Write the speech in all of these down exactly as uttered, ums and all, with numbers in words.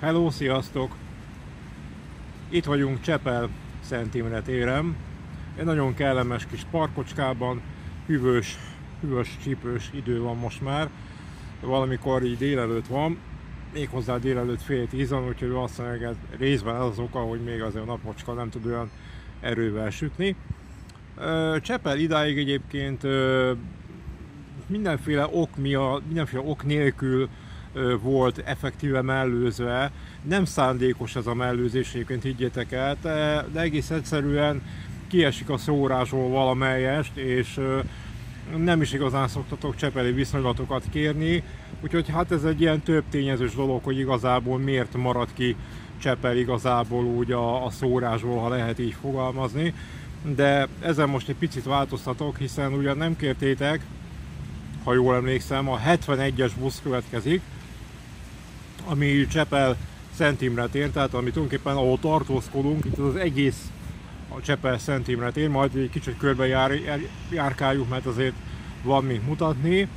Hello, sziasztok! Itt vagyunk Csepel Szent Imre téren. Egy nagyon kellemes kis parkocskában, hűvös, hűvös, csípős idő van most már. Valamikor így délelőtt van, méghozzá délelőtt fél tízan, úgyhogy valószínűleg ez részben az az oka, hogy még azért a napocska nem tud olyan erővel sütni. Csepel idáig egyébként mindenféle ok, miatt, mindenféle ok nélkül volt effektíve mellőzve. Nem szándékos ez a mellőzés, egyébként higgyétek el, de egész egyszerűen kiesik a szórásból valamelyest, és nem is igazán szoktatok csepeli viszonylatokat kérni, úgyhogy hát ez egy ilyen több tényezős dolog, hogy igazából miért marad ki Csepel igazából úgy a, a szórásból, ha lehet így fogalmazni. De ezen most egy picit változtatok, hiszen ugyan nem kértétek, ha jól emlékszem, a hetvenegyes busz következik, ami Csepel Szent Imre tér, tehát ami tulajdonképpen ahol tartózkodunk, itt az, az egész a Csepel Szent Imre tér, majd egy kicsit körbe jár, járkáljuk, mert azért van mit mutatni.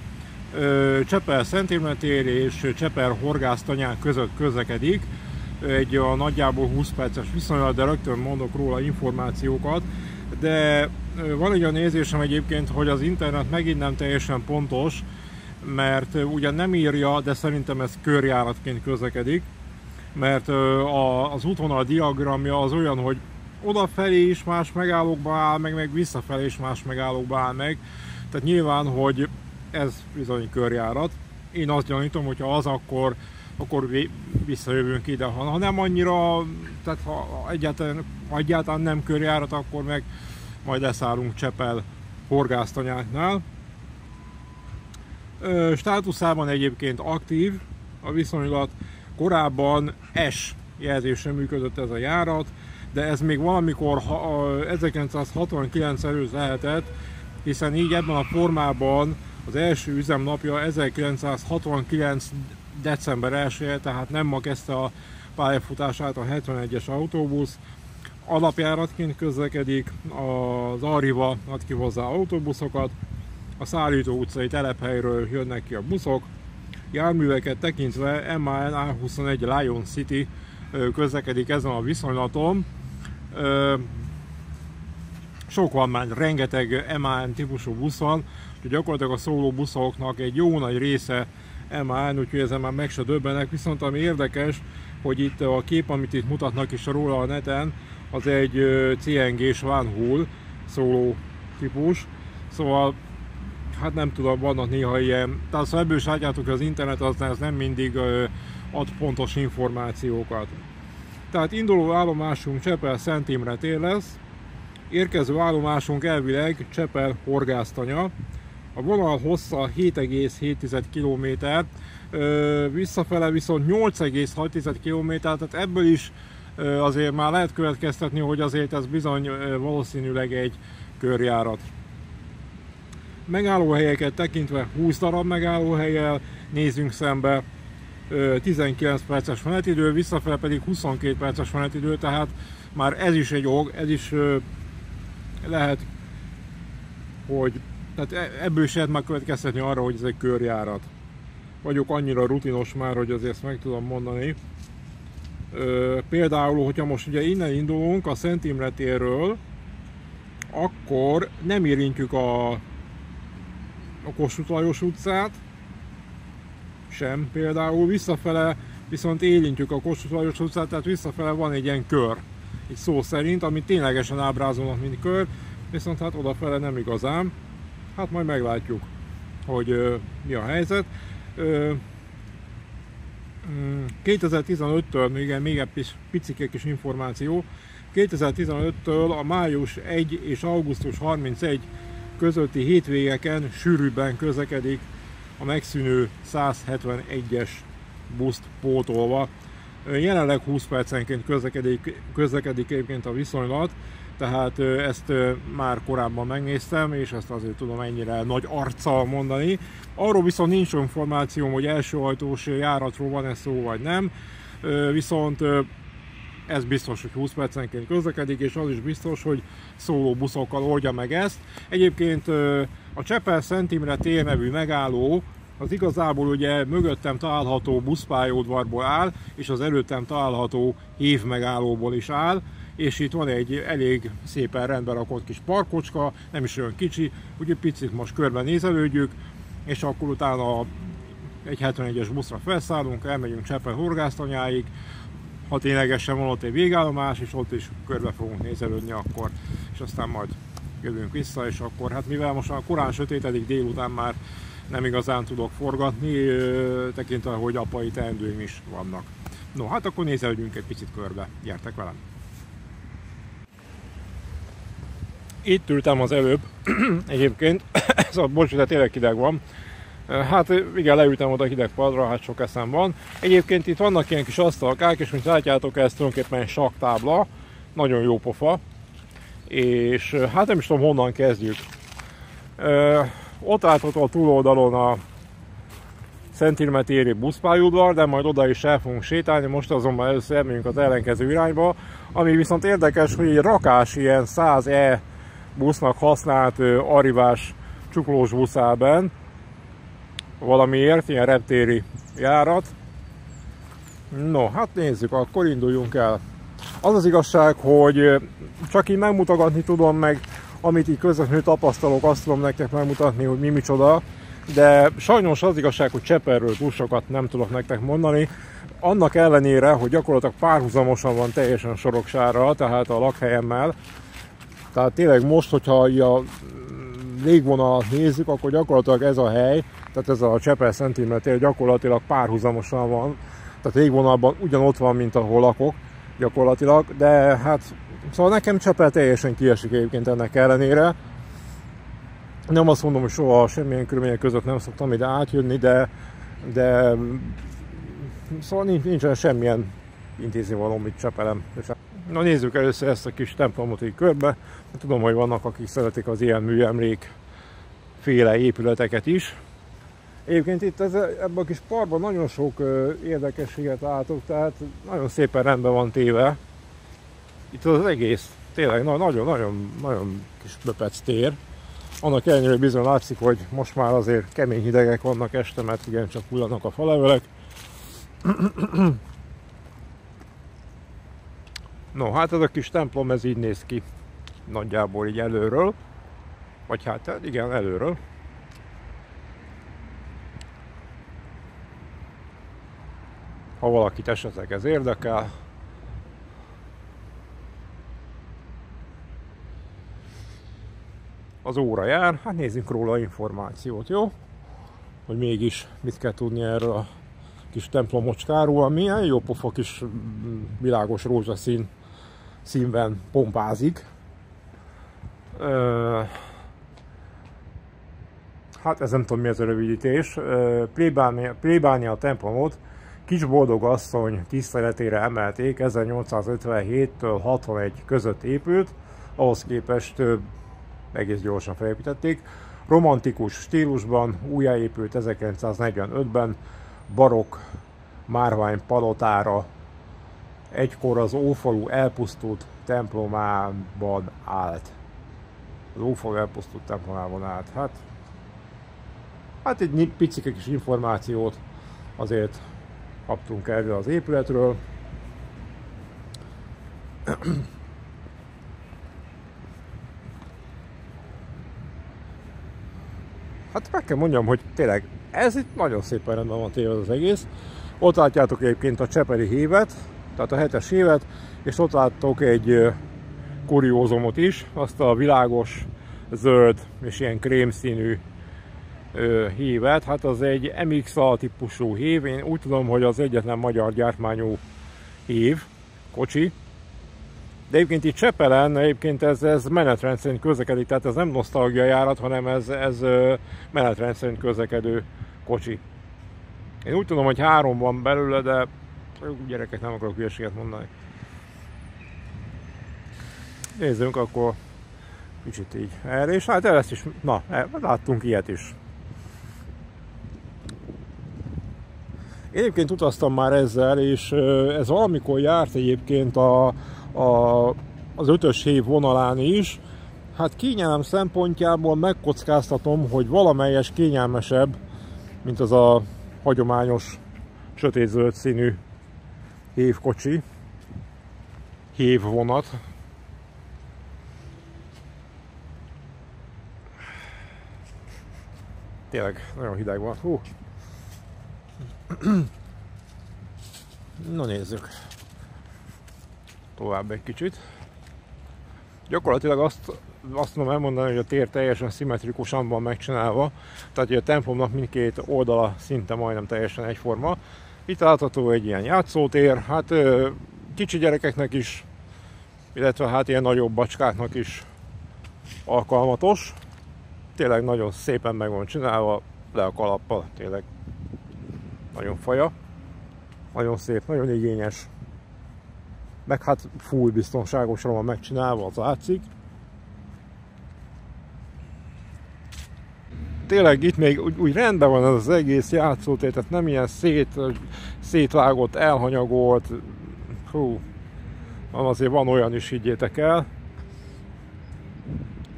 Csepel Szent Imre tér és Csepel horgásztanyán között közlekedik, egy a nagyjából húsz perces viszonylag, de rögtön mondok róla információkat, de van egy olyan nézésem egyébként, hogy az internet megint nem teljesen pontos, mert ugyan nem írja, de szerintem ez körjáratként közlekedik, mert az útvonal diagramja az olyan, hogy odafelé is más megállókba áll meg, meg visszafelé is más megállókba áll meg, tehát nyilván, hogy ez bizony körjárat. Én azt gyanítom, hogyha az, akkor akkor visszajövünk ide, ha nem annyira, tehát ha egyáltalán, ha egyáltalán nem körjárat, akkor meg majd leszállunk Csepel horgásztanyáknál. Ö, státuszában egyébként aktív a viszonylat, korábban S jelzésre működött ez a járat, de ez még valamikor ezerkilencszázhatvankilenc előtt lehetett, hiszen így ebben a formában az első üzemnapja ezerkilencszázhatvankilenc december elsején, tehát nem ma kezdte a pályafutását a hetvenegyes autóbusz. Alapjáratként közlekedik, az Arriva ad ki hozzá autóbuszokat, a Szállító utcai telephelyről jönnek ki a buszok, járműveket tekintve MAN á huszonegy Lion City közlekedik ezen a viszonylaton. Sok van már, rengeteg MAN típusú busz van, úgyhogy gyakorlatilag a szóló buszoknak egy jó nagy része MAN, úgyhogy ezen már meg se döbbenek, viszont ami érdekes, hogy itt a kép, amit itt mutatnak is róla a neten, az egy cé en gés Vanhull szóló típus, szóval hát nem tudom, vannak néha ilyen, tehát szóval ebből is látjátok, hogy az internet aztán ez nem mindig ad pontos információkat. Tehát induló állomásunk Csepel Szent Imre tér lesz, érkező állomásunk elvileg Csepel horgásztanya. A vonal hossza hét egész hét tized kilométer, visszafele viszont nyolc egész hat tized kilométer, tehát ebből is azért már lehet következtetni, hogy azért ez bizony valószínűleg egy körjárat. Megállóhelyeket tekintve húsz darab megállóhellyel nézzünk szembe, tizenkilenc perces menetidő, visszafele pedig huszonkét perces menetidő, tehát már ez is egy ok, ez is lehet, hogy tehát ebből is lehet már következtetni arra, hogy ez egy körjárat. Vagyok annyira rutinos már, hogy azért ezt meg tudom mondani. Ö, például, hogyha most ugye innen indulunk a Szent Imre térről, akkor nem érintjük a, a Kossuth Lajos utcát, sem például, visszafele viszont érintjük a Kossuth Lajos utcát, tehát visszafele van egy ilyen kör, így szó szerint, amit ténylegesen ábrázolnak, mint kör, viszont hát odafele nem igazán. Hát majd meglátjuk, hogy ö, mi a helyzet. kétezer-tizenöttől, igen, még egy picike kis információ, kétezer-tizenöttől a május elseje és augusztus harmincegy közötti hétvégeken sűrűbben közlekedik a megszűnő száz hetvenegyes buszt pótolva. Jelenleg húsz percenként közlekedik, közlekedik egyébként a viszonylat, tehát ezt már korábban megnéztem, és ezt azért tudom ennyire nagy arccal mondani. Arról viszont nincs információm, hogy elsőhajtós járatról van-e szó vagy nem, viszont ez biztos, hogy húsz percenként közlekedik, és az is biztos, hogy szóló buszokkal oldja meg ezt. Egyébként a Csepel Szent Imre tér nevű megálló az igazából ugye mögöttem található buszpályaudvarból áll, és az előttem található HÉV megállóból is áll, és itt van egy elég szépen rendben rakott kis parkocska, nem is olyan kicsi, úgyhogy picit most körben nézelődjük, és akkor utána egy hetvenegyes buszra felszállunk, elmegyünk Csepel horgásztanyáig, ha ténylegesen van ott egy végállomás, és ott is körbe fogunk nézelődni akkor, és aztán majd jövünk vissza, és akkor hát mivel most a korán sötétedik, délután már nem igazán tudok forgatni, tekintve, hogy apai teendőim is vannak. No, hát akkor nézelődjünk egy picit körbe, gyertek velem! Itt ültem az előbb, egyébként, szóval bocs, de tényleg hideg van. Hát igen, leültem oda hideg padra, hát sok eszem van. Egyébként itt vannak ilyen kis asztalkák, és mint látjátok, ez tulajdonképpen egy sakktábla, nagyon jó pofa. És hát nem is tudom, honnan kezdjük. Ö, ott látható a túloldalon a Szent Imre téri buszpályaudvar, de majd oda is el fogunk sétálni, most azonban először elmegyünk az ellenkező irányba. Ami viszont érdekes, hogy egy rakás ilyen száz E busznak használt arrivás csuklós busz áll benn, valamiért, ilyen reptéri járat. No, hát nézzük, akkor induljunk el. Az az igazság, hogy csak így megmutogatni tudom, meg amit így közvetlenül tapasztalok, azt tudom nektek megmutatni, hogy mi micsoda, de sajnos az igazság, hogy Cseperről buszokat nem tudok nektek mondani, annak ellenére, hogy gyakorlatilag párhuzamosan van teljesen Soroksárral, tehát a lakhelyemmel. Tehát tényleg most, hogyha a légvonalat nézzük, akkor gyakorlatilag ez a hely, tehát ez a Csepel Szent Imre tér gyakorlatilag párhuzamosan van, tehát légvonalban ugyanott van, mint ahol lakok gyakorlatilag, de hát szóval nekem Csepel teljesen kiesik egyébként ennek ellenére. Nem azt mondom, hogy soha semmilyen körülmények között nem szoktam ide átjönni, de, de szóval nincsen semmilyen intéznivalóm itt Csepelem. Na nézzük először ezt a kis templomot így körbe. Tudom, hogy vannak, akik szeretik az ilyen műemlék féle épületeket is. Egyébként itt ez, ebben a kis parkban nagyon sok ö, érdekességet látok, tehát nagyon szépen rendben van téve. Itt az egész tényleg nagyon-nagyon kis böpec tér. Annak ellenére bizony látszik, hogy most már azért kemény hidegek vannak este, mert igencsak hullanak a falevelek. No, hát ez a kis templom, ez így néz ki nagyjából így előről, vagy hát igen, előről. Ha valakit esetleg ez érdekel. Az óra jár, hát nézzünk róla információt, jó? Hogy mégis mit kell tudni erről a kis templomocskáról, milyen jó pofa kis világos rózsaszín színben pompázik. Ö... Hát ez nem tudom, mi ez a rövidítés. Plébánia, plébánia a templomot Kisboldog asszony tiszteletére emelték, ezernyolcszázötvenhéttől hatvanegy között épült, ahhoz képest egész gyorsan felépítették. Romantikus stílusban újjáépült ezerkilencszáznegyvenötben barokk márvány palotára, egykor az Ófalu elpusztult templomában állt. Az Ófalu elpusztult templomában állt. Hát, hát egy picike kis információt azért kaptunk erről az épületről. Hát meg kell mondjam, hogy tényleg ez itt nagyon szépen rendben van téve az egész. Ott látjátok egyébként a csepeli hévet, tehát a hetes hévet, és ott láttok egy kuriózumot is, azt a világos, zöld és ilyen krémszínű hévet. Hát az egy em iksz á típusú hév, én úgy tudom, hogy az egyetlen magyar gyártmányú hév, kocsi. De egyébként itt Csepelen, egyébként ez, ez menetrend szerint közlekedik, tehát ez nem nosztalgia járat, hanem ez, ez menetrend szerint közlekedő kocsi. Én úgy tudom, hogy három van belőle, de gyerekek, nem akarok hülyeséget mondani. Nézzünk akkor kicsit így erre, és hát ezt is, na, láttunk ilyet is. Én egyébként utaztam már ezzel, és ez valamikor járt egyébként a A, az ötös hév vonalán is. Hát kényelem szempontjából megkockáztatom, hogy valamelyes kényelmesebb, mint az a hagyományos sötétzöld színű HÉV kocsi, HÉV vonat. Tényleg nagyon hideg van. Hú. Na nézzük tovább egy kicsit. Gyakorlatilag azt, azt tudom elmondani, hogy a tér teljesen szimmetrikusan van megcsinálva, tehát hogy a templomnak mindkét oldala szinte majdnem teljesen egyforma. Itt látható egy ilyen játszótér, hát kicsi gyerekeknek is, illetve hát ilyen nagyobb bacskáknak is alkalmatos. Tényleg nagyon szépen meg van csinálva, le a kalappal, tényleg nagyon faja, nagyon szép, nagyon igényes. Meg hát full biztonságosan van megcsinálva, az látszik. Tényleg itt még úgy, úgy rendben van ez az egész játszótér, tehát nem ilyen szét, szétvágott, elhanyagolt. Hú, azért van olyan is, higgyétek el.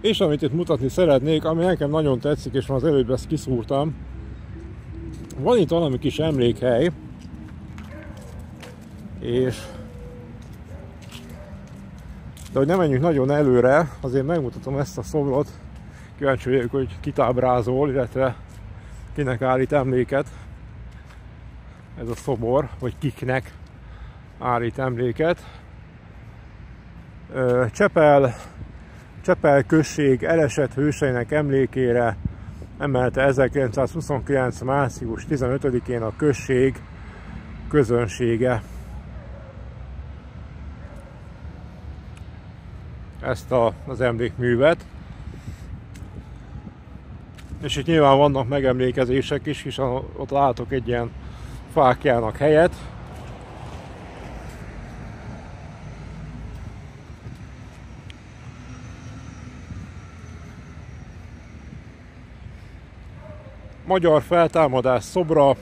És amit itt mutatni szeretnék, ami nekem nagyon tetszik, és már az előbb ezt kiszúrtam, van itt valami kis emlékhely, és de hogy nem menjünk nagyon előre, azért megmutatom ezt a szobrot, kíváncsi vagyok, hogy kitábrázol, illetve kinek állít emléket ez a szobor, vagy kiknek állít emléket. Csepel, Csepel község elesett hőseinek emlékére emelte ezerkilencszázhuszonkilenc. március tizenötödikén a község közönsége ezt a, az emlékművet. És itt nyilván vannak megemlékezések is, hiszen ott látok egy ilyen fáklyának helyet. Magyar feltámadás szobra,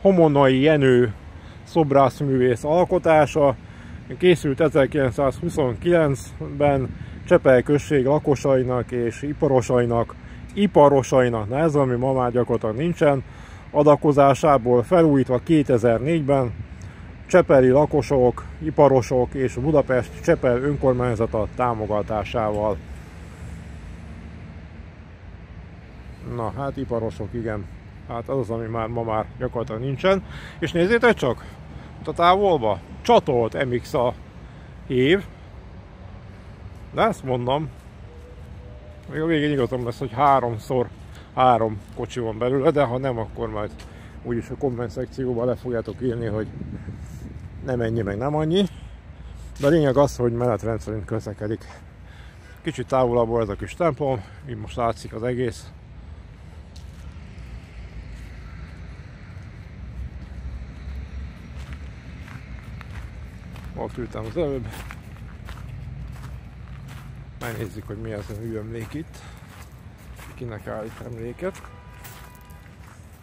Homonnay Jenő szobrászművész alkotása, készült ezerkilencszázhuszonkilencben Csepel község lakosainak és iparosainak, iparosainak, na ez ami ma már gyakorlatilag nincsen, adakozásából felújítva kétezer-négyben csepeli lakosok, iparosok és Budapest Csepel önkormányzata támogatásával. Na hát iparosok, igen, hát az az, ami már ma már gyakorlatilag nincsen. És nézzétek csak, ott a távolba csatolt em iksz á HÉV, de ezt mondom, még a végén igazam lesz, hogy háromszor három kocsi van belőle, de ha nem, akkor majd úgyis a komment szekcióban le fogjátok írni, hogy nem ennyi, meg nem annyi. De a lényeg az, hogy menetrend szerint közlekedik. Kicsit távolabbról ez a kis templom, így most látszik az egész. Ott ültem az előbb. Megnézzük, hogy mi ez a hőemlék itt. Kinek állít emléket.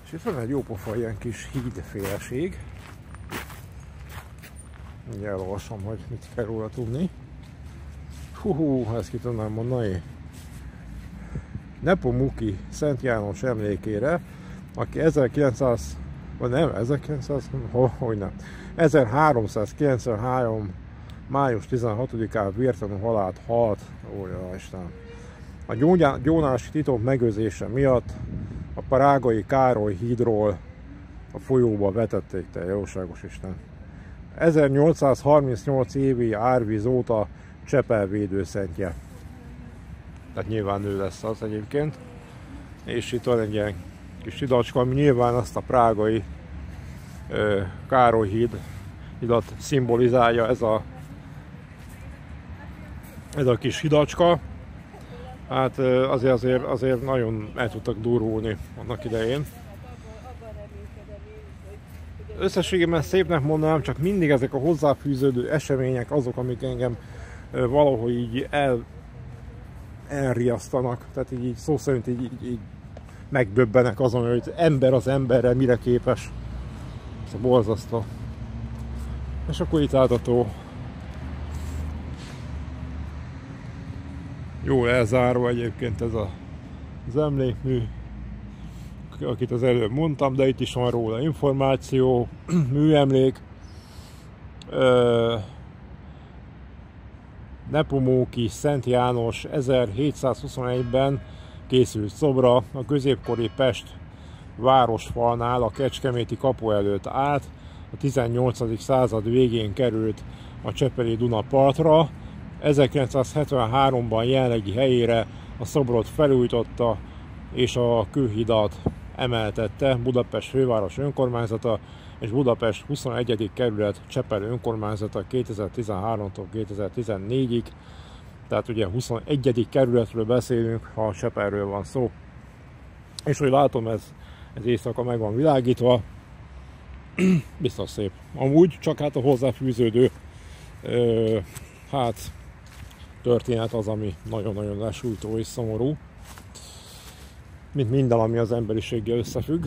És itt van egy jópofa ilyen kis hídféleség. Mindjárt elolvasom, hogy mit kell róla tudni. Hú, ezt ki tudnám mondani. Nepomuki Szent János emlékére, aki ezerkilencszáz vagy nem, ezerkilencszáz, hogy nem. ezerháromszázkilencvenhárom. május tizenhatodikán vértanú halált halt, ó, Isten. A gyónási titok megőrzése miatt a prágai Károly hídról a folyóba vetették, te jóságos Isten. ezernyolcszázharmincnyolc évi árvíz óta Csepel védőszentje. Tehát nyilván ő lesz az egyébként. És itt van egy ilyen kis hidacska, ami nyilván azt a prágai ö, Károly híd hidat szimbolizálja, ez a ez a kis hidacska. Hát azért, azért, azért nagyon el tudtak durulni annak idején. Összességében szépnek mondanám, csak mindig ezek a hozzáfűződő események azok, amik engem valahogy így el, elriasztanak. Tehát így, így szó szerint így, így, így megdöbbenek azon, hogy ember az emberre mire képes. Ez a borzasztó. És akkor itt látható jól elzárva egyébként ez a, az emlékmű. akit az előbb mondtam, de itt is van róla információ, műemlék. Nepomuki Szent János ezerhétszázhuszonegyben készült szobra a középkori Pest városfalnál a Kecskeméti kapu előtt át, a tizennyolcadik század végén került a csepeli Duna partra. ezerkilencszázhetvenháromban jelenlegi helyére a szobrot felújította és a kőhidat emeltette Budapest főváros önkormányzata és Budapest huszonegyedik kerület Csepel önkormányzata kétezer-tizenháromtól kétezer-tizennégyig. Tehát ugye huszonegyedik kerületről beszélünk, ha Csepelről van szó. És hogy látom, ez, ez éjszaka meg van világítva. Biztos szép. Amúgy csak hát a hozzáfűződő ö, hát történet az, ami nagyon-nagyon lesújtó és szomorú. Mint minden, ami az emberiséggel összefügg.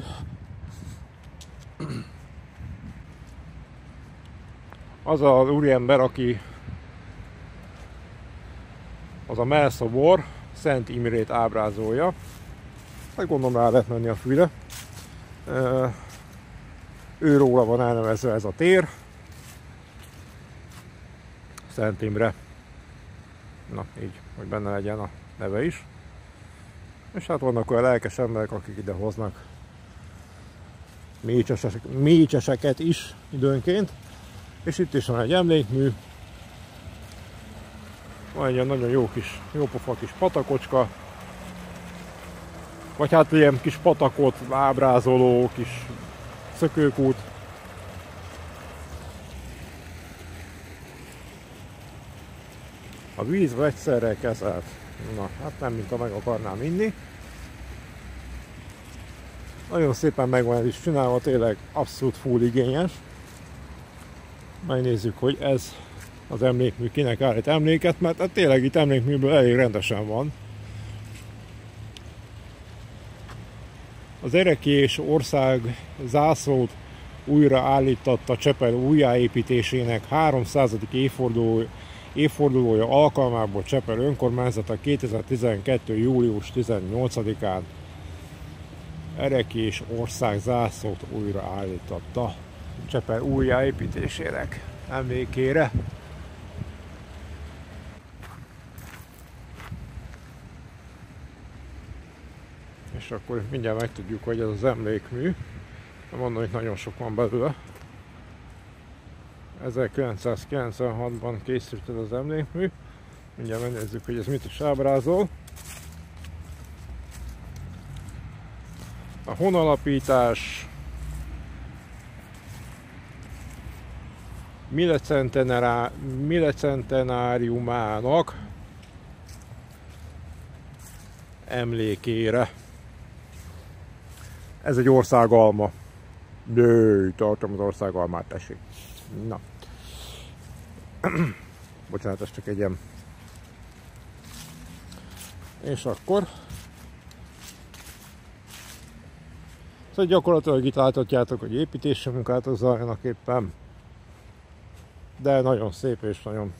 Az az úriember, aki az a mellszobor Szent Imrét ábrázolja. Hát gondolom rá lehet menni a fűre. Őróla van elnevezve ez a tér. Szent Imre. Na, így, hogy benne legyen a neve is. És hát vannak olyan lelkes emberek, akik ide hoznak mécseseket is időnként. És itt is van egy emlékmű. Van egy nagyon jó kis, jópofa kis patakocska. Vagy hát ilyen kis patakot ábrázoló kis szökőkút. A víz vegyszerrel kezelt. Na, hát nem mintha meg akarnám inni. Nagyon szépen meg van ez is csinálva, tényleg abszolút full igényes. Megnézzük, hogy ez az emlékmű kinek állít emléket, mert hát tényleg itt emlékműből elég rendesen van. Az Ereklyés Országzászlót újraállítatta Csepel újjáépítésének háromszázadik évforduló, évfordulója alkalmából Csepel önkormányzata kétezer-tizenkettő július tizennyolcadikán Ereklyés Országzászlót újraállítatta Csepel újjáépítésének emlékére. És akkor mindjárt megtudjuk, hogy ez az emlékmű. Mondom, hogy nagyon sok van belőle. ezerkilencszázkilencvenhatban készült ez az emlékmű. Mindjárt megnézzük, hogy ez mit is ábrázol. A honalapítás, millecentenáriumának emlékére. Ez egy országalma. Jaj, tartom az országalmát, tessék. Na. Bocsánat, ez csak egy ilyen. És akkor... Szóval gyakorlatilag itt láthatjátok, hogy építési munkálatok zajlanak éppen. De nagyon szép és nagyon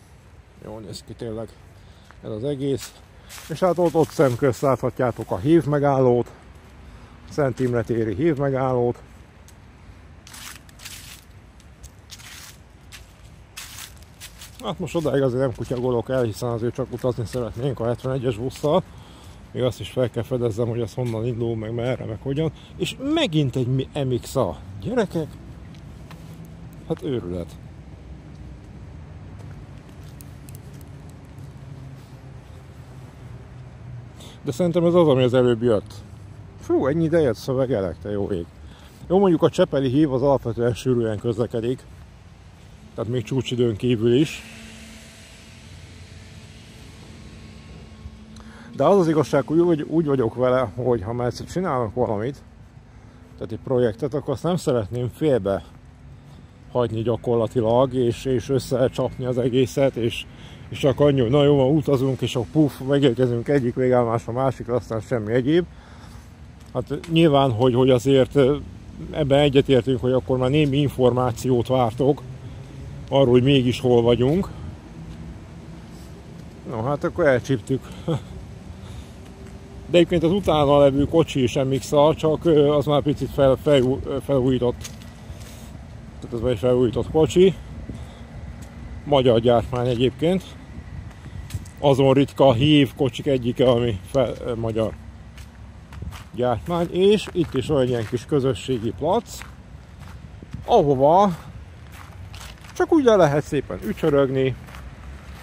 jól néz ki tényleg ez az egész. És hát ott, ott szemközt láthatjátok a HÉV megállót. Szent Imre téri HÉV megállót. Hát most odáig azért nem kutyagolok el, hiszen azért csak utazni szeretnénk a hetvenegyes busszal. Még azt is fel kell fedezzem, hogy az honnan indul, meg merre, meg hogyan. És megint egy em iksz á. Gyerekek! Hát őrület! De szerintem ez az, ami az előbb jött. Fú, ennyi ide jött szövegelek, te jó ég. Jó, mondjuk a csepeli HÉV az alapvetően sűrűen közlekedik. Tehát még csúcsidőn kívül is. De az az igazság, hogy úgy vagyok vele, hogy ha már egyszer csinálok valamit, tehát egy projektet, akkor azt nem szeretném félbe hagyni gyakorlatilag, és, és összecsapni az egészet, és, és csak annyi, hogy na jó, van, utazunk, és akkor puff, megérkezünk egyik végállomásra a másikra, aztán semmi egyéb. Hát nyilván, hogy, hogy azért ebben egyetértünk, hogy akkor már némi információt vártok arról, hogy mégis hol vagyunk. No, hát akkor elcsíptük. De egyébként az utána levő kocsi is em iksz á, csak az már picit fel, fel, felújított. Tehát ez már egy felújított kocsi. Magyar gyártmány egyébként. Azon ritka HÉV kocsik egyike, ami fel, magyar gyártmány. És itt is van egy ilyen kis közösségi plac, ahova csak úgy le lehet szépen ücsörögni.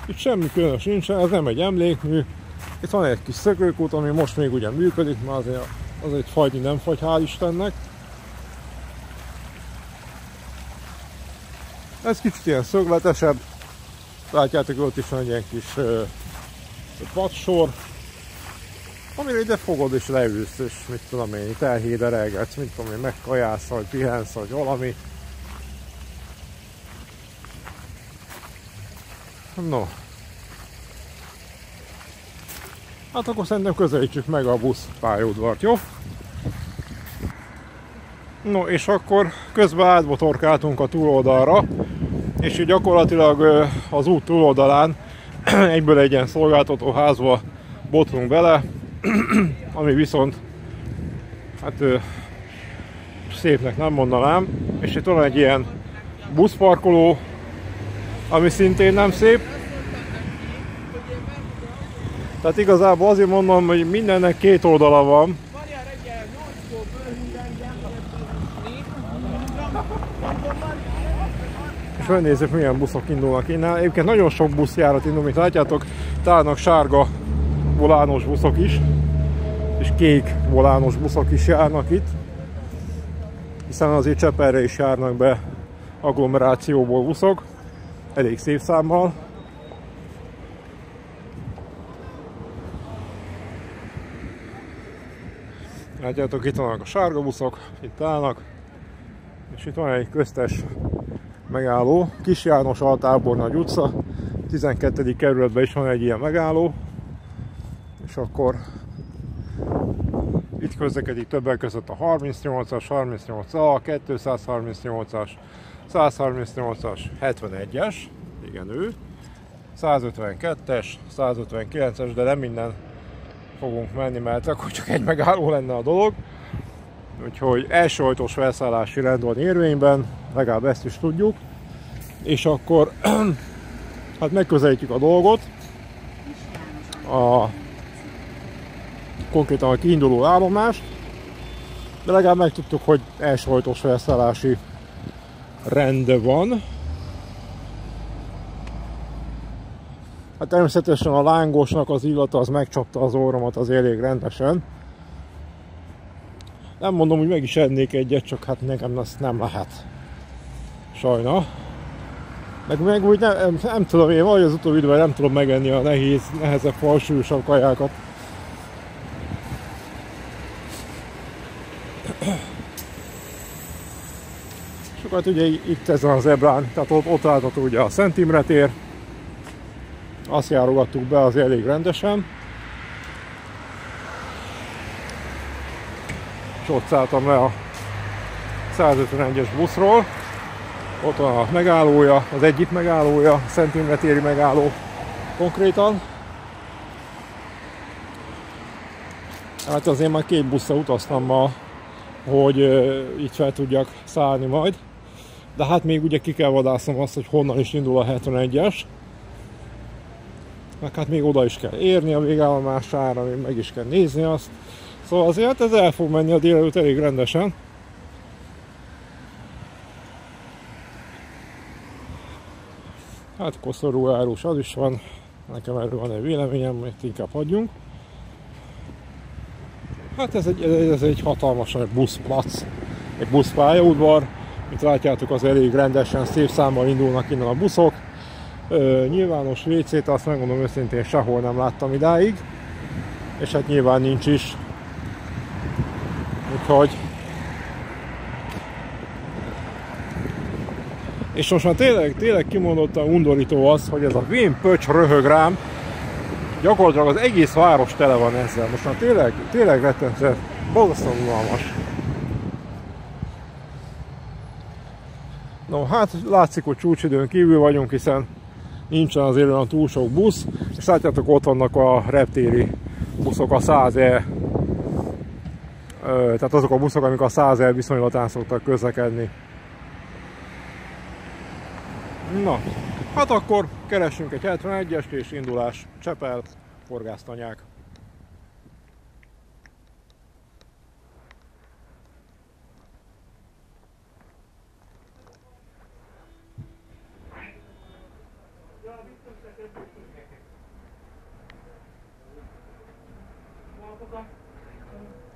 Itt semmi különös nincsen, ez nem egy emlékmű. Itt van egy kis szökőkút, ami most még ugye működik, már azért, azért fagyni nem fagy, hál' Istennek. Ez kicsit ilyen szögletesebb. Látjátok, ott is van egy ilyen kis uh, padsor, amire ide fogod és leülsz, és mit tudom én, itt elhéderelgetsz, mit tudom én, megkajász, vagy pihensz, vagy valami. No. Hát akkor szerintem közelítsük meg a buszpályaudvart, jó? No, és akkor közben átbotorkáltunk a túloldalra, és így gyakorlatilag az út túloldalán egyből egy ilyen szolgáltató házba botlunk bele, ami viszont hát szépnek nem mondanám, és itt van egy ilyen buszparkoló, ami szintén nem szép. Tehát igazából azért mondom, hogy mindennek két oldala van. És megnézzük, milyen buszok indulnak innen. Egyébként nagyon sok buszjárat indul, mint látjátok, tálnak sárga volános buszok is, és kék volános buszok is járnak itt, hiszen azért Csepelre is járnak be agglomerációból buszok, elég szép számmal. Látjátok, itt vannak a sárga buszok, itt állnak, és itt van egy köztes megálló, Kis János Altábor Nagy utca, tizenkettedik kerületben is van egy ilyen megálló, és akkor itt közlekedik többek között a harmincnyolcas, harmincnyolc A, kétszázharmincnyolcas, százharmincnyolcas, hetvenegyes, igen ő, százötvenkettes, százötvenkilences, de nem minden fogunk menni, mert akkor csak egy megálló lenne a dolog. Úgyhogy első ajtós felszállási rend van érvényben, legalább ezt is tudjuk. És akkor hát megközelítjük a dolgot. A, konkrétan a kiinduló állomást. De legalább megtudtuk, hogy első ajtós felszállási rend van. Hát természetesen a lángosnak az illata az megcsapta az orromat az elég rendesen. Nem mondom, hogy meg is ennék egyet, csak hát nekem azt nem lehet. Sajna. Meg, meg úgy nem, nem tudom, én vagy az utóbbi időben nem tudom megenni a nehéz, nehezebb, falsúlyosabb kajákat. Sokat ugye itt ezen az ebrán, tehát ott, ott állható ugye a Szent Imre tér. Azt járogattuk be, az elég rendesen. És ott szálltam le a százötvenegyes buszról. Ott van a megállója, az egyik megállója, a Szent Imre téri megálló konkrétan. Hát azért már két busszal utaztam ma, hogy itt fel tudjak szállni majd. De hát még ugye ki kell vadásznom azt, hogy honnan is indul a hetvenegyes. Meg hát még oda is kell érni a végállomására, még meg is kell nézni azt. Szóval azért ez el fog menni a délelőtt elég rendesen. Hát koszorú árus az is van, nekem erről van egy véleményem, amit inkább hagyjunk. Hát ez egy, ez egy hatalmas buszplac, egy buszpályaudvar. Mint látjátok, az elég rendesen, szép számmal indulnak innen a buszok. Ö, nyilvános vécét, azt megmondom őszintén, sehol nem láttam idáig, és hát nyilván nincs is. Úgyhogy... És most már tényleg, tényleg kimondottan undorító az, hogy ez a vén pöcs röhög rám. Gyakorlatilag az egész város tele van ezzel. Most már tényleg, tényleg rettentően borzasztóan unalmas. No, hát látszik, hogy csúcsidőn kívül vagyunk, hiszen nincsen azért olyan túl sok busz, és látjátok, ott vannak a reptéri buszok, a száz E tehát azok a buszok, amik a százezer viszonylatán szoktak közlekedni. Na, hát akkor keresünk egy hetvenegyest és indulás Csepel horgásztanyák.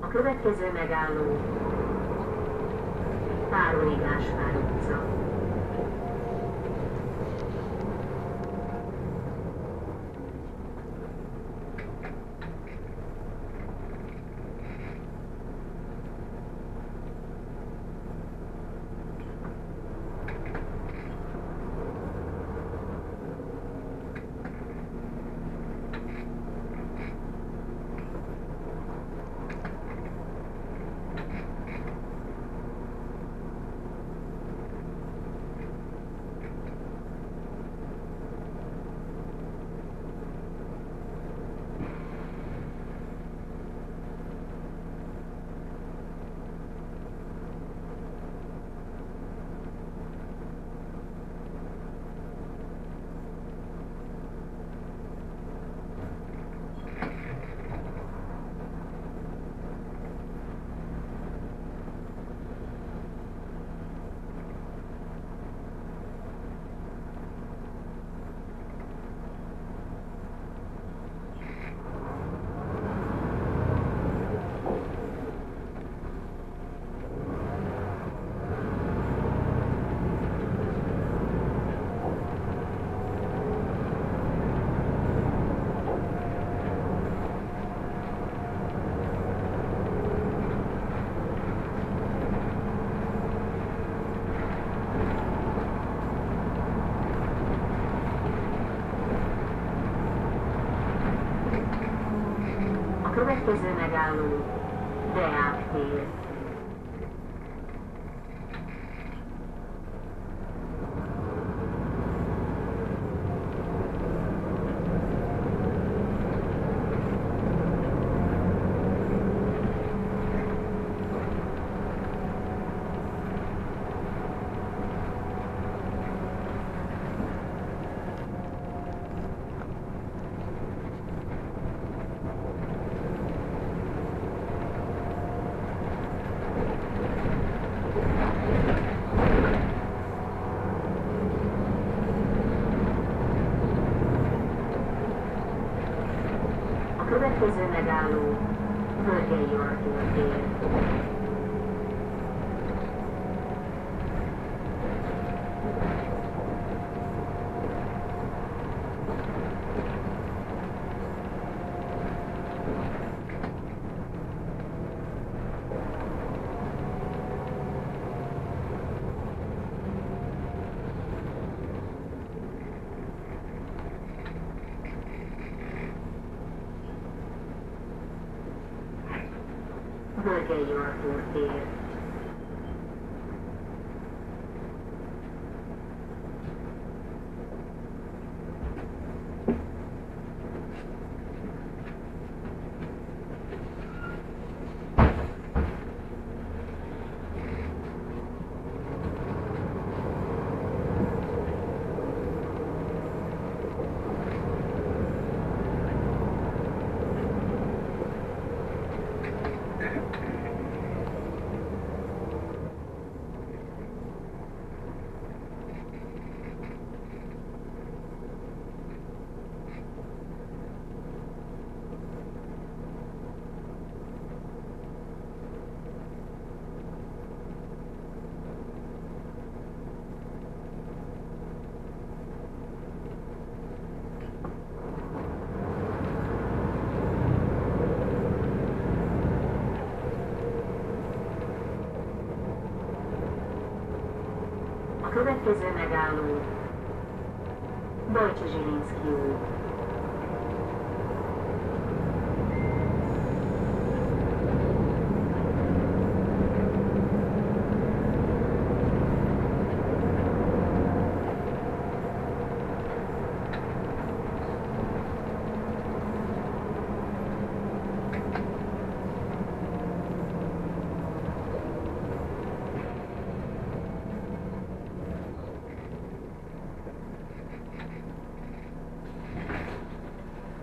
A következő megálló Károly Gáspár utca. Következő megálló Deák tér. következő megálló Vörgey Artúr tér. Vörgey Artúr tér. Következő megálló Bajcsa-Zsilinszky út.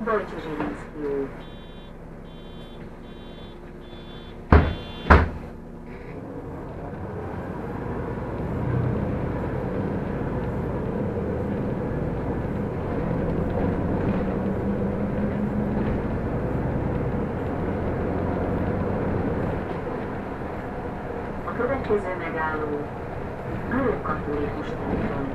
Bajcsa-Zsilinszky. A következő megálló Ló-katolikus templom.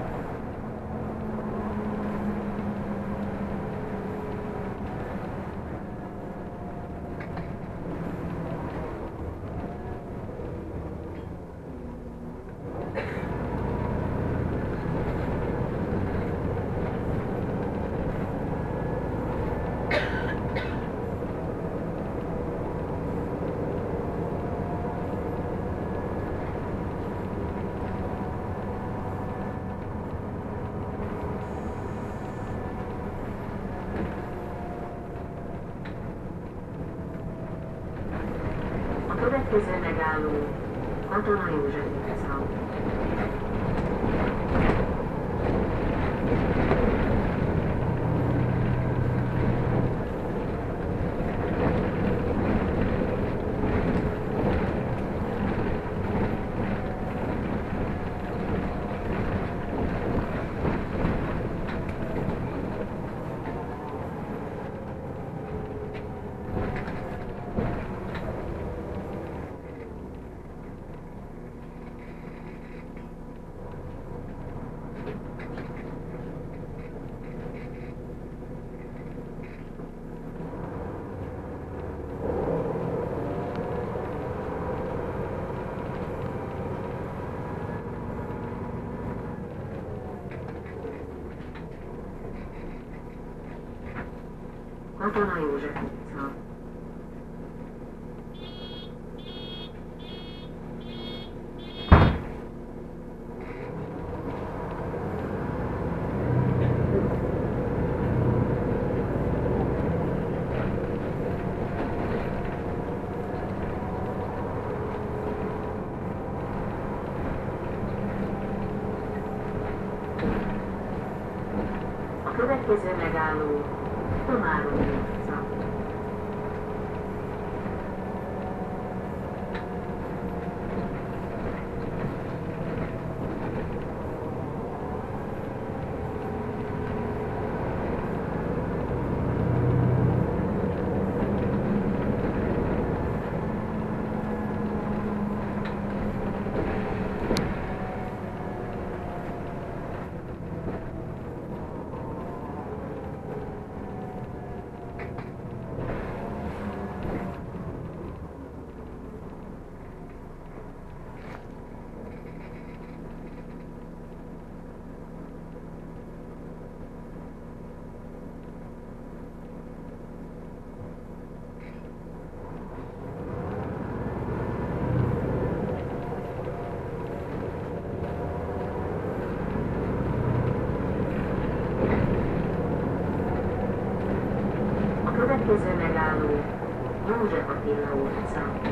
Következő megálló Katona József utca. Katona József utca. A következő megálló Komáromi utca. közel álló József Attila utca.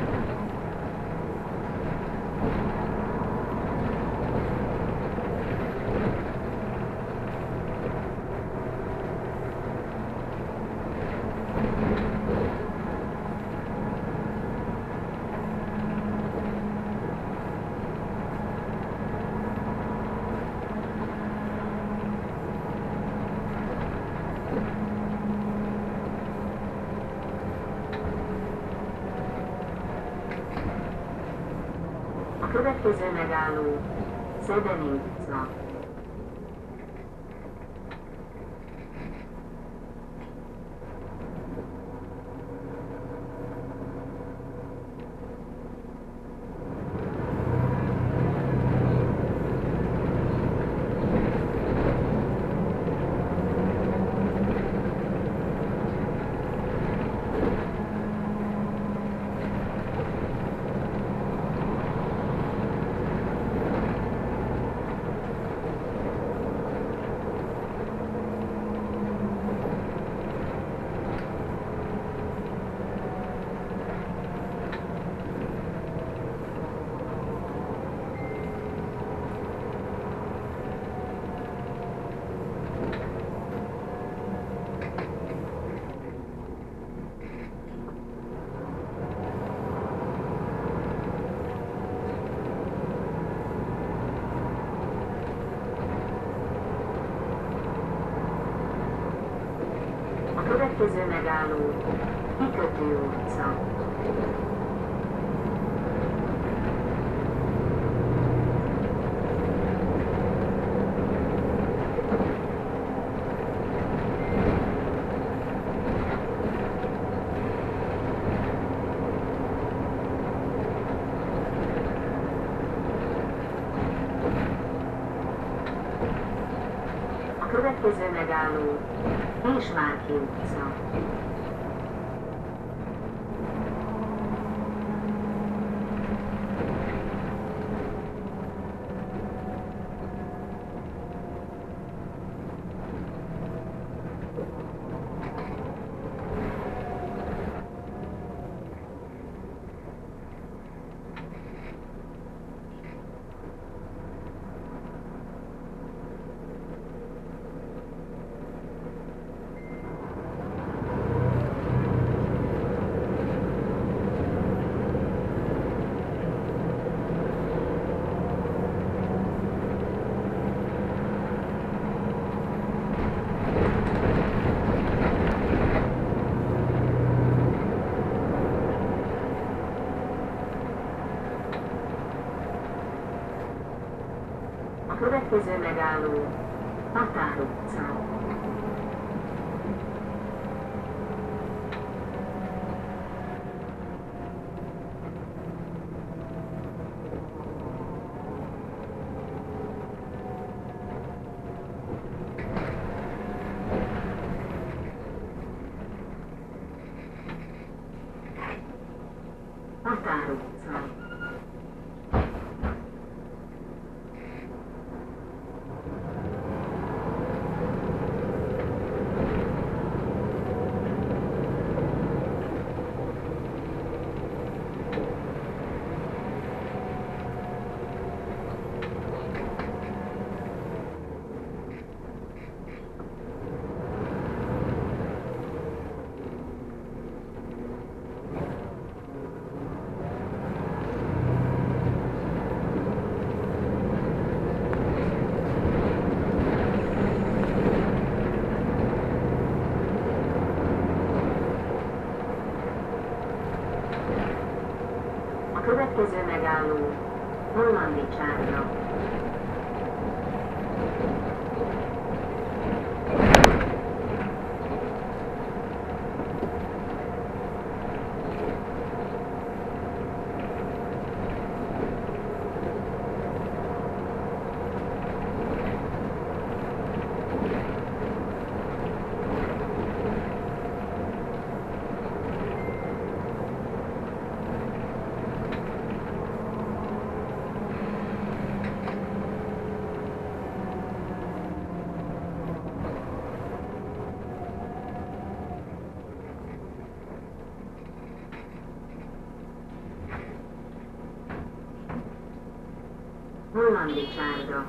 Következő megálló Szebeni utca. Következő megálló Kikötő utca. A következő megálló Vésmárki utca. Következő megálló Határ utca. Határ utca. Következő megálló Hollandicsárna. A Kalandicsányra.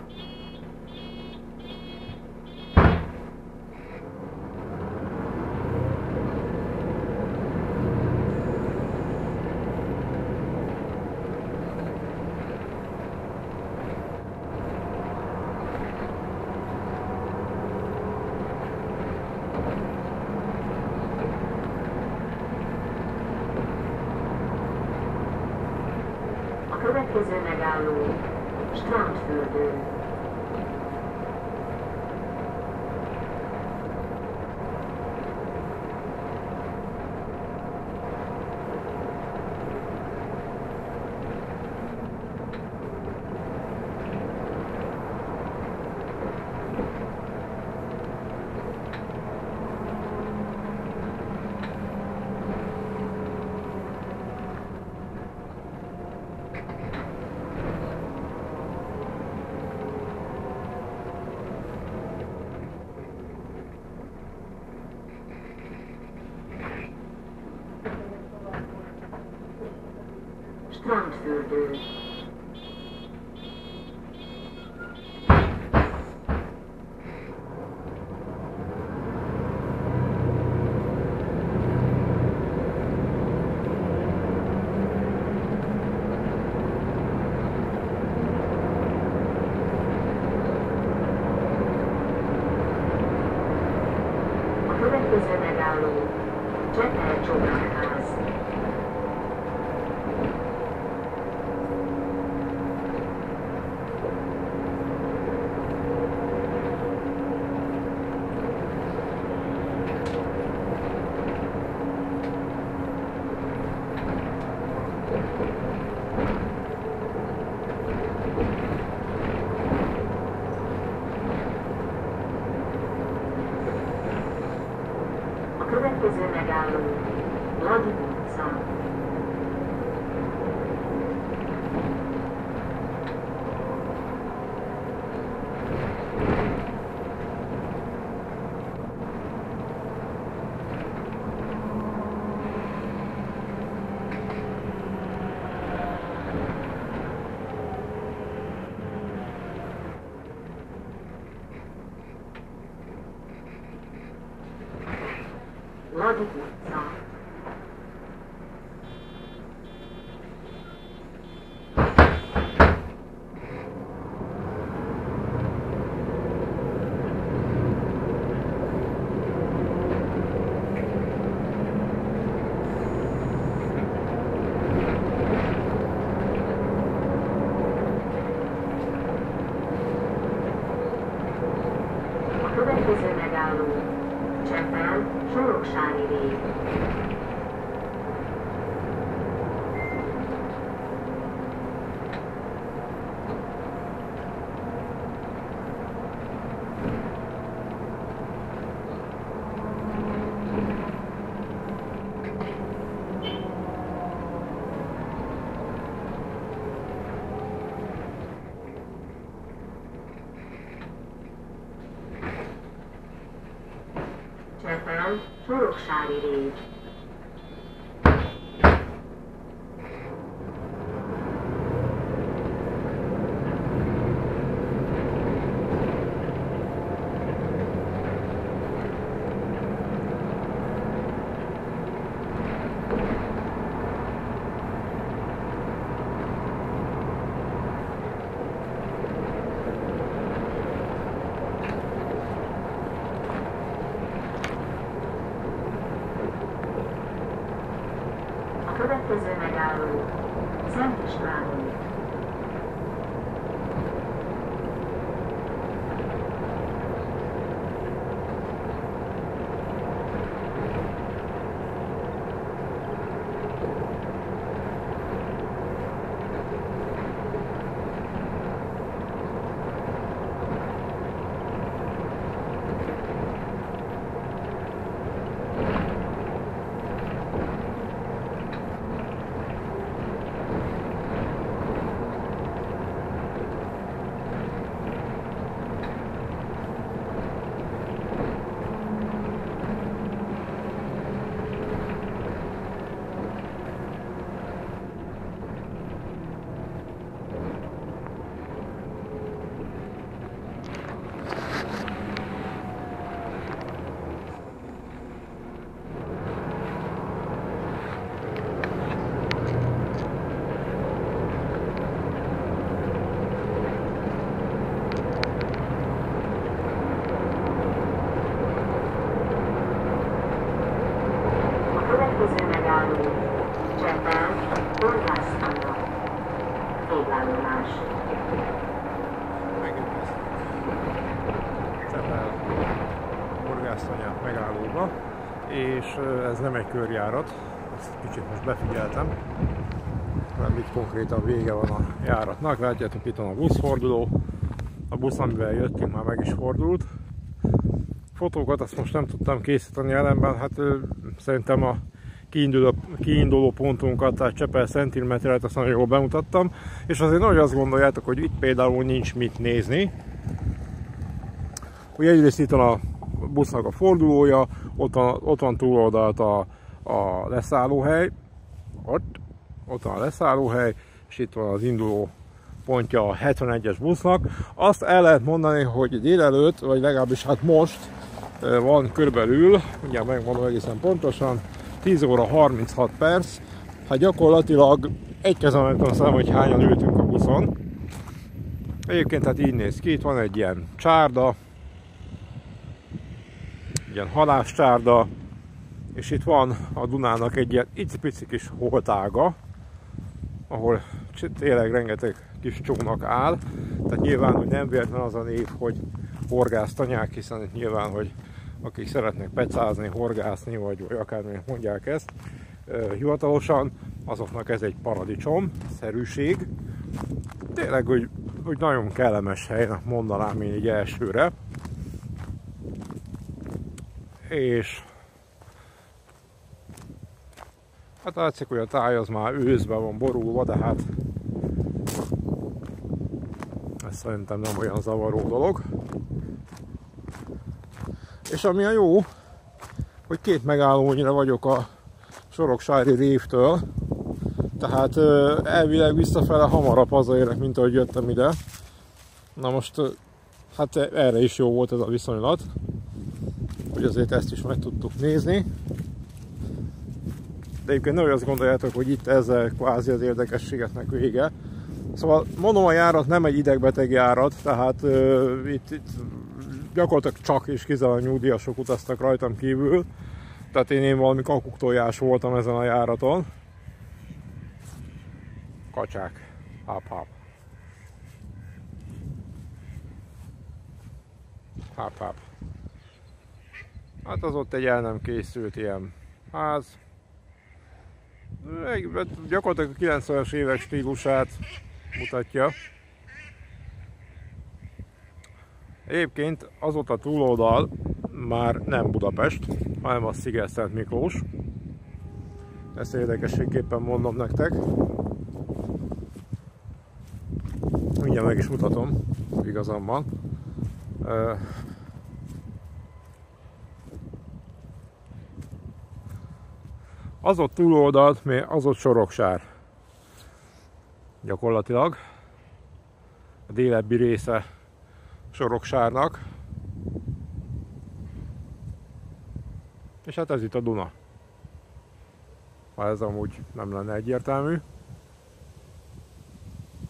Következő megálló Strandfürdő. Strandfürdő. A következő megálló Csepel csónakház. Következő megálló Ladi utca. Ladi utca. A következő megálló Csepel Soroksári rév. Csepel Soroksári rév. Következő megálló Szent István út. Csepel horgásztanya végállomás. Csepel horgásztanya megállóba, és ez nem egy körjárat, ezt kicsit most befigyeltem, nem itt konkrétan vége van a járatnak. Látjátok, itt van a buszforduló, a busz, amivel jöttünk, már meg is fordult. Fotókat azt most nem tudtam készíteni ellenben, hát szerintem a kiinduló, kiinduló pontunkat, tehát Csepel Szent Imre téret azt nagyon jól bemutattam, és azért nagyon azt gondoljátok, hogy itt például nincs mit nézni. Ugye egyrészt itt van a busznak a fordulója, ott van, ott van túloldalt a, a leszállóhely, ott, ott van a leszállóhely, és itt van az induló pontja a hetvenegyes busznak. Azt el lehet mondani, hogy délelőtt, vagy legalábbis hát most van körülbelül, mindjárt megmondom egészen pontosan, tíz óra harminchat perc, hát gyakorlatilag egy kezemen tudom számolni, hogy hányan ültünk a buszon. Egyébként hát így néz ki, itt van egy ilyen csárda, ilyen halászcsárda, és itt van a Dunának egy ilyen icipici kis holtága, ahol tényleg rengeteg kis csónak áll, tehát nyilván, hogy nem véletlen az a név, hogy horgásztanyák, hiszen itt nyilván, hogy akik szeretnek pecázni, horgászni, vagy, vagy akármilyen mondják ezt ö, hivatalosan, azoknak ez egy paradicsom, szerűség. Tényleg, hogy, hogy nagyon kellemes helynek mondanám én így elsőre. És hát látszik, hogy a táj az már őszben van borulva, de hát ez szerintem nem olyan zavaró dolog. És ami a jó, hogy két megállónyira vagyok a Soroksári révtől, tehát elvileg visszafele hamarabb hazaérek, mint ahogy jöttem ide. Na most, hát erre is jó volt ez a viszonylat, hogy azért ezt is meg tudtuk nézni. De egyébként nem azt gondoljátok, hogy itt ezzel kvázi az érdekességeknek vége. Szóval mondom, a járat nem egy idegbeteg járat, tehát uh, itt, itt gyakorlatilag csak és kizárólag nyugdíjasok utaztak rajtam kívül. Tehát én, én valami kakuktojás voltam ezen a járaton. Kacsák, háp-háp. Háp-háp. Hát az ott egy el nem készült ilyen ház. Gyakorlatilag a kilencvenes évek stílusát mutatja. Egyébként azóta túloldal már nem Budapest, hanem a Sziget-Szent Miklós. Ezt érdekességképpen mondom nektek. Mindjárt meg is mutatom, igazam van. Az ott túloldalt, az ott Soroksár. Gyakorlatilag a délebbi része Soroksárnak. És hát ez itt a Duna. Ha ez amúgy nem lenne egyértelmű.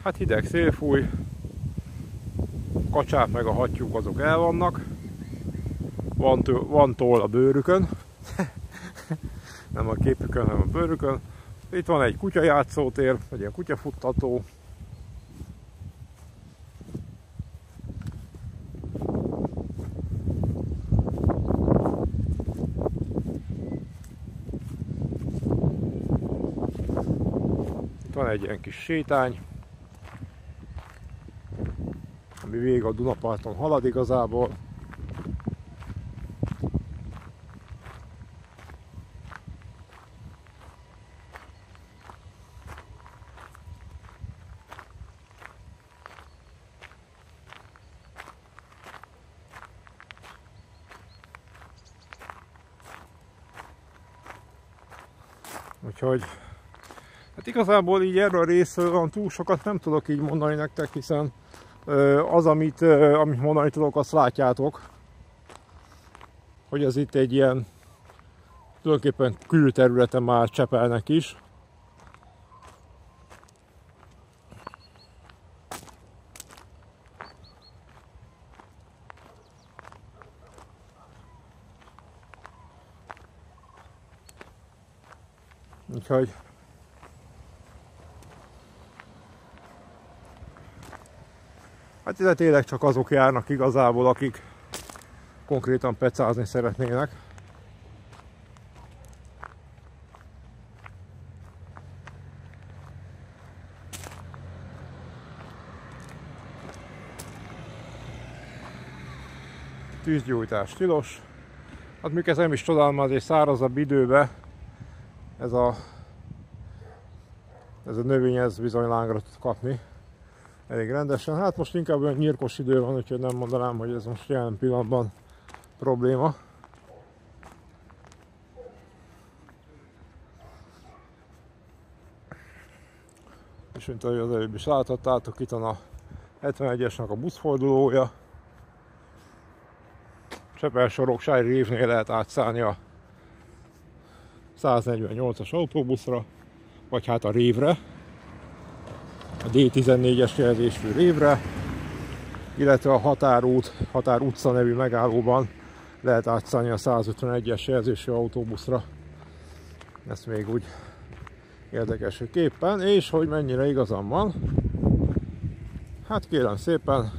Hát hideg szél fúj. A kacsák meg a hattyúk azok el vannak. Van, van toll a bőrükön. Nem a képükön, hanem a bőrükön. Itt van egy kutyajátszótér, egy ilyen kutyafuttató. Itt van egy ilyen kis sétány, ami végig a Dunaparton halad igazából. Úgyhogy, hát igazából így erről a részről van túl sokat nem tudok így mondani nektek, hiszen az, amit, amit mondani tudok, azt látjátok, hogy ez itt egy ilyen tulajdonképpen külterülete már Csepelnek is. Úgyhogy hát ide tényleg csak azok járnak igazából, akik konkrétan pecázni szeretnének. Tűzgyújtás tilos. Hát mikor ez nem is csodálom, azért szárazabb időben ez a, ez a növény ez bizony lángra tud kapni. Elég rendesen. Hát most inkább olyan nyírkos idő van, úgyhogy nem mondanám, hogy ez most jelen pillanatban probléma. És mint ahogy az előbb is láthattátok, itt van a hetvenegyesnek a buszfordulója. Csepel Soroksári révnél lehet átszállni a száznegyvennyolcas autóbuszra, vagy hát a révre, a D tizennégyes jelzésű révre, illetve a határút, Határ utca nevű megállóban lehet átszállni a száz ötvenegyes jelzésű autóbuszra. Ezt még úgy érdekesképpen, és hogy mennyire igazam van, hát kérem szépen,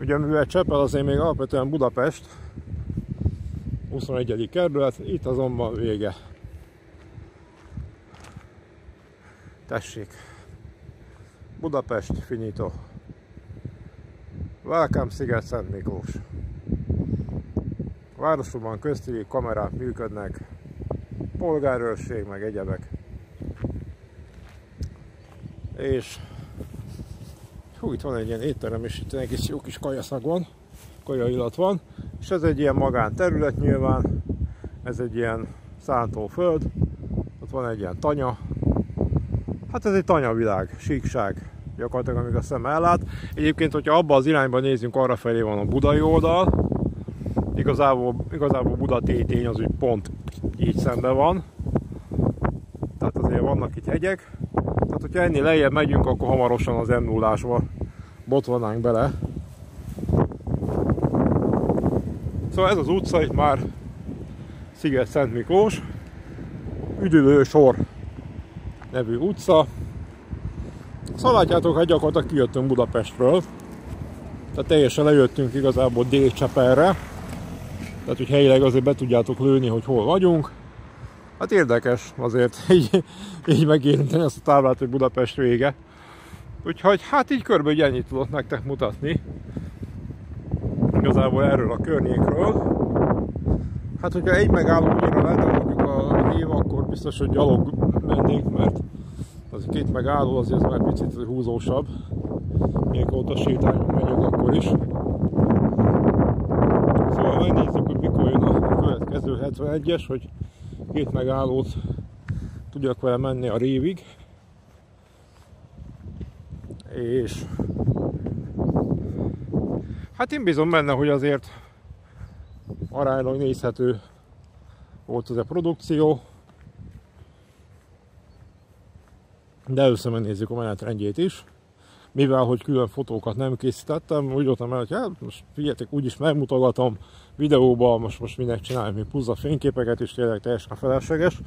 ugye mivel Csepel azért még alapvetően Budapest, huszonegyedik kerület, itt azonban vége. Tessék, Budapest, finito. Welcome, Sziget-Szent Miklós. Városban köztéri kamerák működnek, polgárőrség, meg egyebek. És hú, itt van egy ilyen étterem, és itt egy kis jó kis kajaszag van, kajaillat van, és ez egy ilyen magánterület nyilván, ez egy ilyen szántóföld, ott van egy ilyen tanya, hát ez egy tanyavilág, síkság gyakorlatilag, amíg a szem ellát. Egyébként, hogyha abba az irányba nézünk, arra felé van a budai oldal, igazából, igazából Buda tétény az úgy pont így szemben van, tehát azért vannak itt hegyek. Hát, hogyha ennél lejjebb megyünk, akkor hamarosan az M nullásba botvanánk bele. Szóval ez az utca itt már Sziget-Szent Miklós, Üdülősor nevű utca. Szóval látjátok, hát gyakorlatilag kijöttünk Budapestről, tehát teljesen lejöttünk igazából Dél-Csepelre, tehát hogy helyileg azért be tudjátok lőni, hogy hol vagyunk. Hát érdekes azért így, így megérinteni ezt a táblát, hogy Budapest vége. Úgyhogy hát így körülbelül ennyit tudok nektek mutatni igazából erről a környékről. Hát hogyha egy megállóra letelepjük a HÉV, akkor biztos, hogy gyalog mennénk, mert az két megálló azért már picit húzósabb. Még ott a sétányon megyünk akkor is. Szóval megnézzük, hogy mikor jön a következő hetvenegyes, hogy két megállót tudjak vele menni a révig, és hát én bízom benne, hogy azért aránylag nézhető volt ez a produkció, de először megnézzük a menetrendjét is, mivel hogy külön fotókat nem készítettem, úgy voltam el, hogy hát most figyeljetek, úgyis megmutogatom videóban, most, most minek csinálni mi puzza fényképeket, és tényleg teljesen felesleges.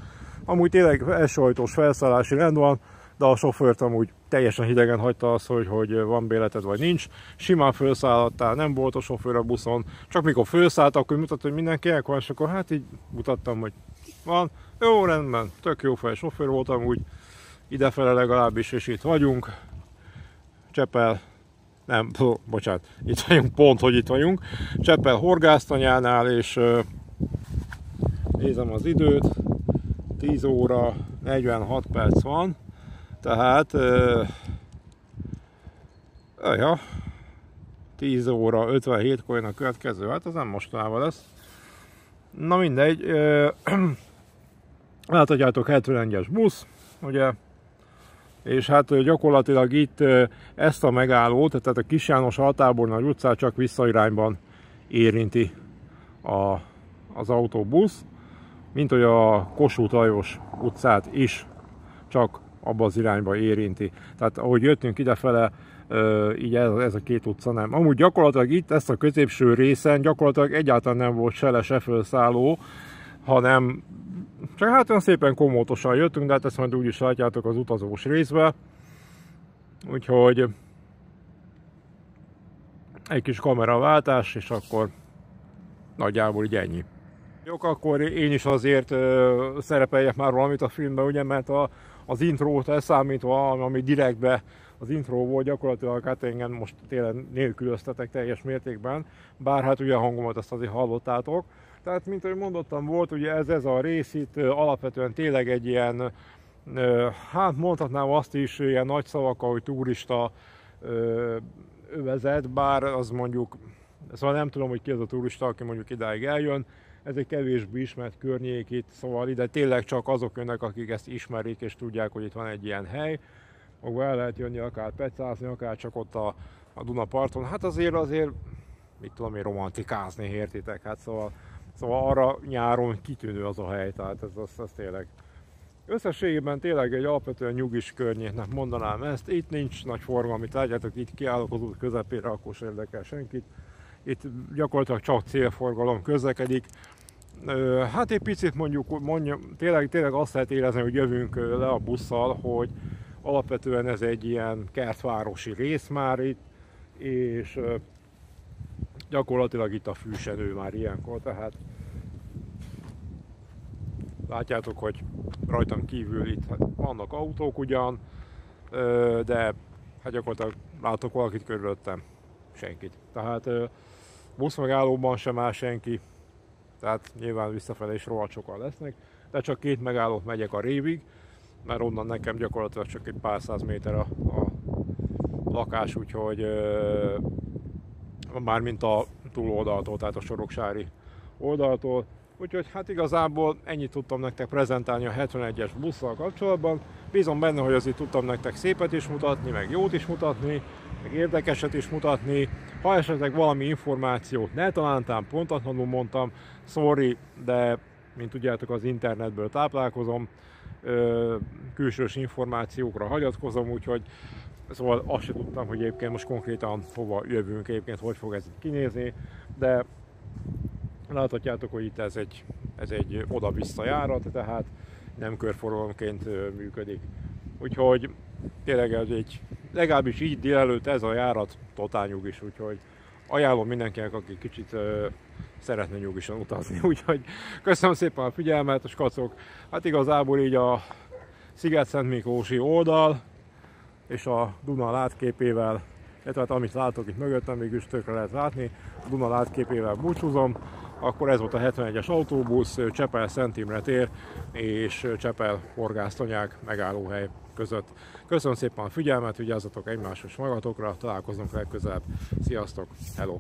Amúgy tényleg elsőhajtós felszállási rend van, de a sofőrt amúgy teljesen hidegen hagyta azt, hogy, hogy van béleted vagy nincs. Simán felszállhattál, nem volt a sofőr a buszon, csak mikor felszállt, akkor mutatta, hogy mindenki elkor, és akkor hát így mutattam, hogy van, jó, rendben, tök jó fej sofőr voltam, úgy idefele legalábbis, és itt vagyunk. Csepel, nem, bocsánat, itt vagyunk, pont, hogy itt vagyunk, Csepel horgásztanyánál, és nézem az időt, tíz óra negyvenhat perc van, tehát ja, tíz óra ötvenhétkor jön a következő, hát ez nem mostanában lesz. Na mindegy, láthatjátok, hetvenegyes busz, ugye, és hát gyakorlatilag itt ezt a megállót, tehát a Kis János Altábor Nagy utcát csak visszairányban érinti a, az autóbusz, mint hogy a Kossuth Lajos utcát is csak abba az irányba érinti. Tehát ahogy jöttünk idefele, így ez, ez a két utca nem. Amúgy gyakorlatilag itt, ezt a középső részen gyakorlatilag egyáltalán nem volt se le, se felszálló, hanem Csak hát olyan szépen komótosan jöttünk, de hát ezt majd úgy is látjátok az utazós részbe. Úgyhogy egy kis kameraváltás, és akkor nagyjából így ennyi. Jó, akkor én is azért ö, szerepeljek már valamit a filmben, ugye, mert a, az intrót elszámítva, ami direktbe az intro volt, gyakorlatilag hát engem most télen nélkülöztetek teljes mértékben, bár hát ugye a hangomat ezt azért hallottátok. Tehát, mint ahogy mondottam, volt ugye ez, ez a rész itt alapvetően tényleg egy ilyen, ö, hát mondhatnám azt is, ilyen nagy szavakkal, hogy turista ö, övezet, bár az mondjuk, szóval nem tudom, hogy ki az a turista, aki mondjuk idáig eljön, ez egy kevésbé ismert környék itt, szóval ide tényleg csak azok jönnek, akik ezt ismerik és tudják, hogy itt van egy ilyen hely, ahol el lehet jönni akár pecázni, akár csak ott a, a Duna parton, hát azért azért, mit tudom én, romantikázni, értitek, hát szóval, szóval arra nyáron kitűnő az a hely, tehát ez, ez, ez tényleg. Összességében tényleg egy alapvetően nyugis környéknek mondanám ezt, itt nincs nagy forgalmi, látjátok, itt kiállok az út közepére, akkor sem érdekel senkit, itt gyakorlatilag csak célforgalom közlekedik. Hát egy picit mondjuk, mondjuk tényleg, tényleg azt lehet érezni, hogy jövünk le a busszal, hogy alapvetően ez egy ilyen kertvárosi rész már itt, és gyakorlatilag itt a fűsenő már ilyenkor, tehát látjátok, hogy rajtam kívül itt hát vannak autók ugyan, de hát gyakorlatilag látok valakit körülöttem, senkit. Tehát buszmegállóban sem áll senki, tehát nyilván visszafelé is rohadt sokan lesznek, de csak két megállót megyek a révig, mert onnan nekem gyakorlatilag csak egy pár száz méter a, a lakás, úgyhogy mármint a túloldaltól, tehát a soroksári oldaltól. Úgyhogy hát igazából ennyit tudtam nektek prezentálni a hetvenegyes busszal kapcsolatban. Bízom benne, hogy azért tudtam nektek szépet is mutatni, meg jót is mutatni, meg érdekeset is mutatni. Ha esetleg valami információt ne találtam, pontatlanul mondtam, sorry, de mint tudjátok, az internetből táplálkozom, külsős információkra hagyatkozom, úgyhogy szóval azt sem tudtam, hogy egyébként most konkrétan hova jövünk, egyébként hogy fog ez kinézni, de láthatjátok, hogy itt ez egy, ez egy oda-vissza járat, tehát nem körforgalomként működik. Úgyhogy tényleg ez egy, legalábbis így délelőtt ez a járat totál nyugis, úgyhogy ajánlom mindenkinek, aki kicsit ö, szeretne nyugisan utazni. Úgyhogy köszönöm szépen a figyelmet, a skacok. Hát igazából így a Sziget-Szent Miklósi oldal és a Duna látképével, tehát amit látok itt mögöttem, mégis tökre lehet látni, a Duna látképével búcsúzom. Akkor ez volt a hetvenegyes autóbusz, Csepel Szent Imre tér és Csepel horgásztanyák megállóhely között. Köszönöm szépen a figyelmet, vigyázzatok egymáshoz magatokra, találkozunk legközelebb. Sziasztok, hello!